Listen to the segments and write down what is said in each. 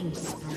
killing spree.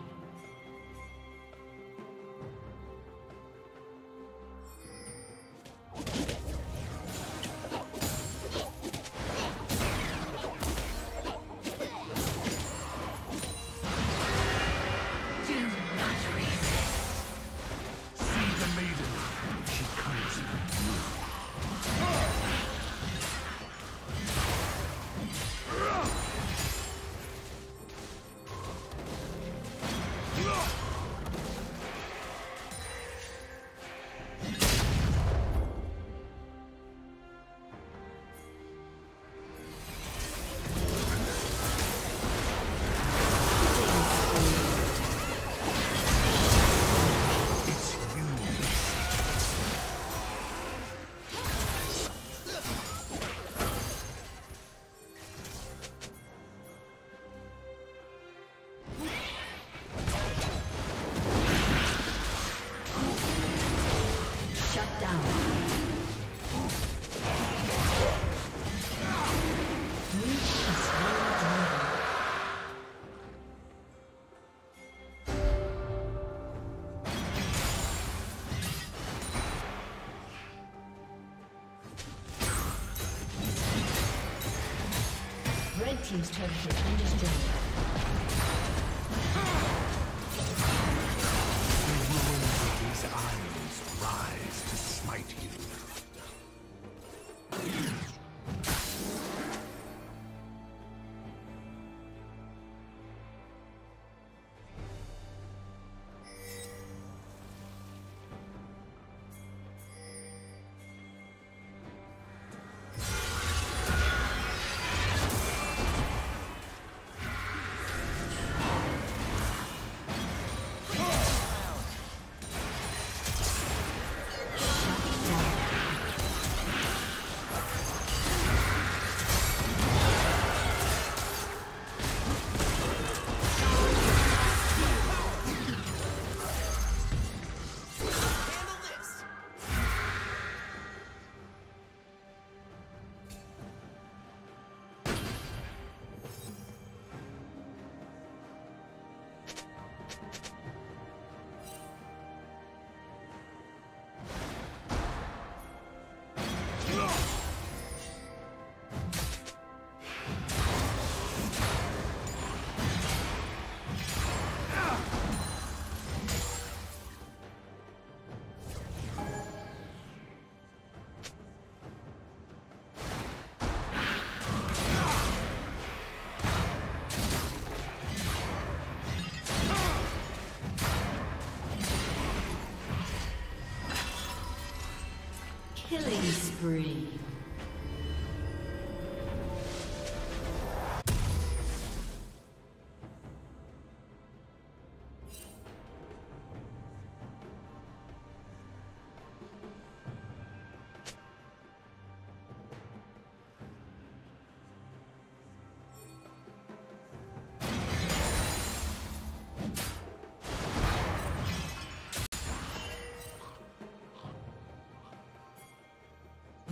Blue team's turret has been destroyed. Team's turret has been destroyed. Killing spree.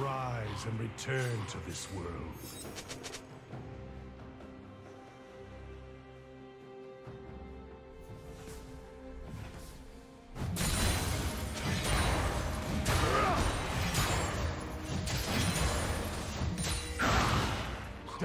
Arise and return to this world.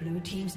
Blue team's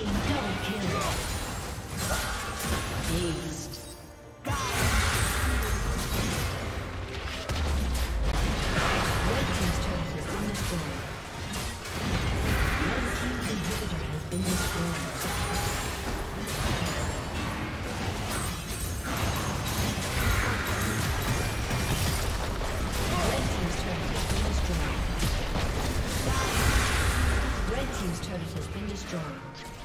Team double kill. Aced. Red team's turret has been destroyed. Red team's inhibitor has been destroyed. Red team's turret has been destroyed. Red team's turret has been destroyed.